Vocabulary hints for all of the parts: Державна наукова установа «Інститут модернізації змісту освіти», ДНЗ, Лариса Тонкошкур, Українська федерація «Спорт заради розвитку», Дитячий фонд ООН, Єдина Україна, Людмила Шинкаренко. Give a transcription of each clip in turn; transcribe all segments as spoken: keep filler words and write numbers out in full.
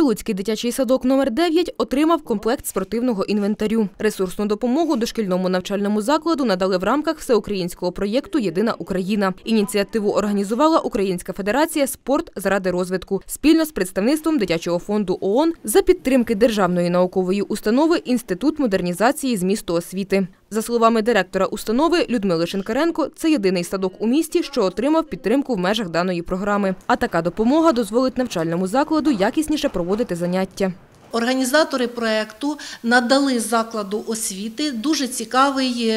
Прилуцький дитячий садок номер дев'ять отримав комплект спортивного інвентарю. Ресурсну допомогу дошкільному навчальному закладу надали в рамках всеукраїнського проєкту «Єдина Україна». Ініціативу організувала Українська федерація «Спорт заради розвитку» спільно з представництвом Дитячого фонду ООН за підтримки Державної наукової установи «Інститут модернізації змісту освіти». За словами директора установи Людмили Шинкаренко, це єдиний садок у місті, що отримав підтримку в межах даної програми. А така допомога дозволить навчальному закладу якісніше проводити заняття. Організатори проєкту надали закладу освіти дуже цікавий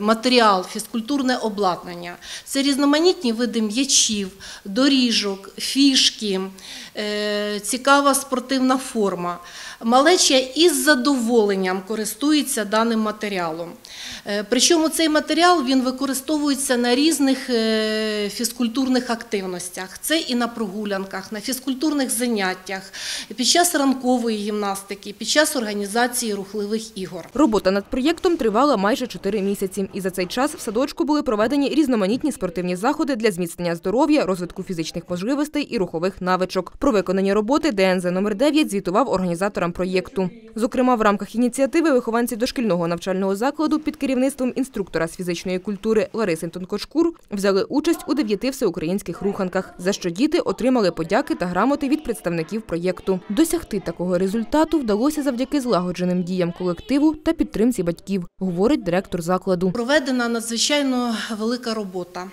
матеріал, фізкультурне обладнання. Це різноманітні види м'ячів, доріжок, фішки, цікава спортивна форма. Малеча із задоволенням користується даним матеріалом. Причому цей матеріал він використовується на різних фізкультурних активностях. Це і на прогулянках, на фізкультурних заняттях, під час ранкової гімнастики, під час організації рухливих ігор. Робота над проєктом тривала майже чотири місяці. І за цей час в садочку були проведені різноманітні спортивні заходи для зміцнення здоров'я, розвитку фізичних можливостей і рухових навичок. Про виконані роботи ДНЗ номер дев'ять звітував організаторам проєкту. Зокрема, в рамках ініціативи вихованці дошкільного навчального закладу під керівництвом інструктора з фізичної культури Лариси Тонкошкур взяли участь у дев'яти всеукраїнських руханках, за що діти отримали подяки та грамоти від представників проєкту. Досягти такого результату вдалося завдяки злагодженим діям колективу та підтримці батьків, говорить директор закладу. Проведена надзвичайно велика робота.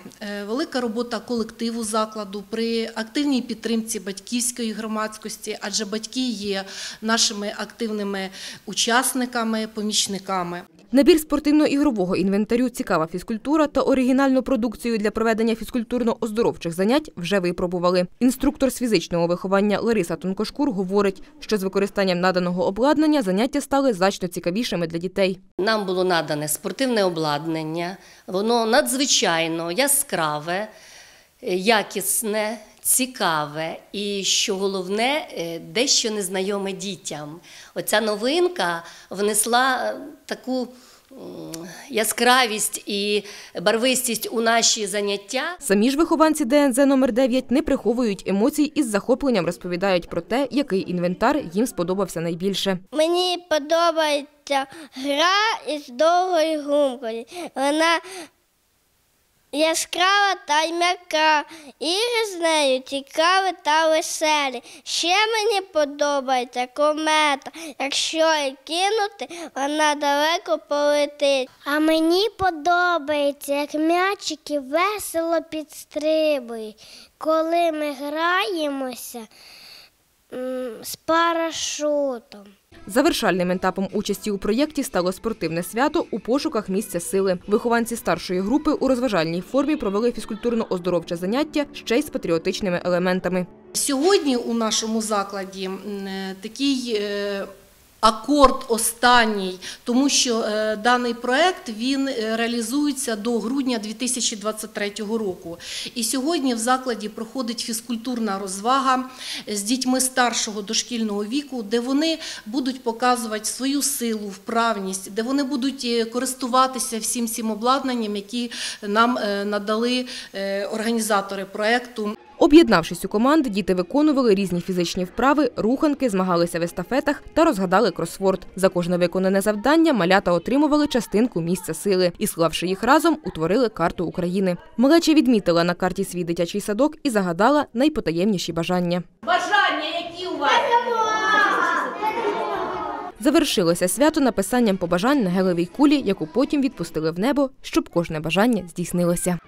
Велика робота колективу закладу при активній підтримці батьківської громадськості, адже батьки є нашими активними учасниками, помічниками. Набір спортивно-ігрового інвентарю, цікава фізкультура та оригінальну продукцію для проведення фізкультурно-оздоровчих занять вже випробували. Інструктор з фізичного виховання Лариса Тонкошкур говорить, що з використанням наданого обладнання заняття стали значно цікавішими для дітей. Нам було надане спортивне обладнання, воно надзвичайно яскраве, якісне, цікаве і, що головне, дещо незнайоме дітям. Оця новинка внесла таку яскравість і барвистість у наші заняття. Самі ж вихованці ДНЗ номер дев'ять не приховують емоцій і з захопленням розповідають про те, який інвентар їм сподобався найбільше. Мені подобається гра із довгою гумкою. Вона яскрава та м'яка, ігри з нею цікаві та веселі. Ще мені подобається комета, якщо її кинути, вона далеко полетить. А мені подобається, як м'ячики весело підстрибують, коли ми граємося з парашутом. Завершальним етапом участі у проєкті стало спортивне свято у пошуках місця сили. Вихованці старшої групи у розважальній формі провели фізкультурно-оздоровче заняття ще й з патріотичними елементами. Сьогодні у нашому закладі такий акорд останній, тому що даний проєкт він реалізується до грудня дві тисячі двадцять третього року. І сьогодні в закладі проходить фізкультурна розвага з дітьми старшого дошкільного віку, де вони будуть показувати свою силу, вправність, де вони будуть користуватися всім цим обладнанням, які нам надали організатори проєкту. Об'єднавшись у команди, діти виконували різні фізичні вправи, руханки, змагалися в естафетах та розгадали кросворд. За кожне виконане завдання малята отримували частинку місця сили і, склавши їх разом, утворили карту України. Малеча відмітила на карті свій дитячий садок і загадала найпотаємніші бажання. Бажання, які у вас? Завершилося свято написанням побажань на гелевій кулі, яку потім відпустили в небо, щоб кожне бажання здійснилося.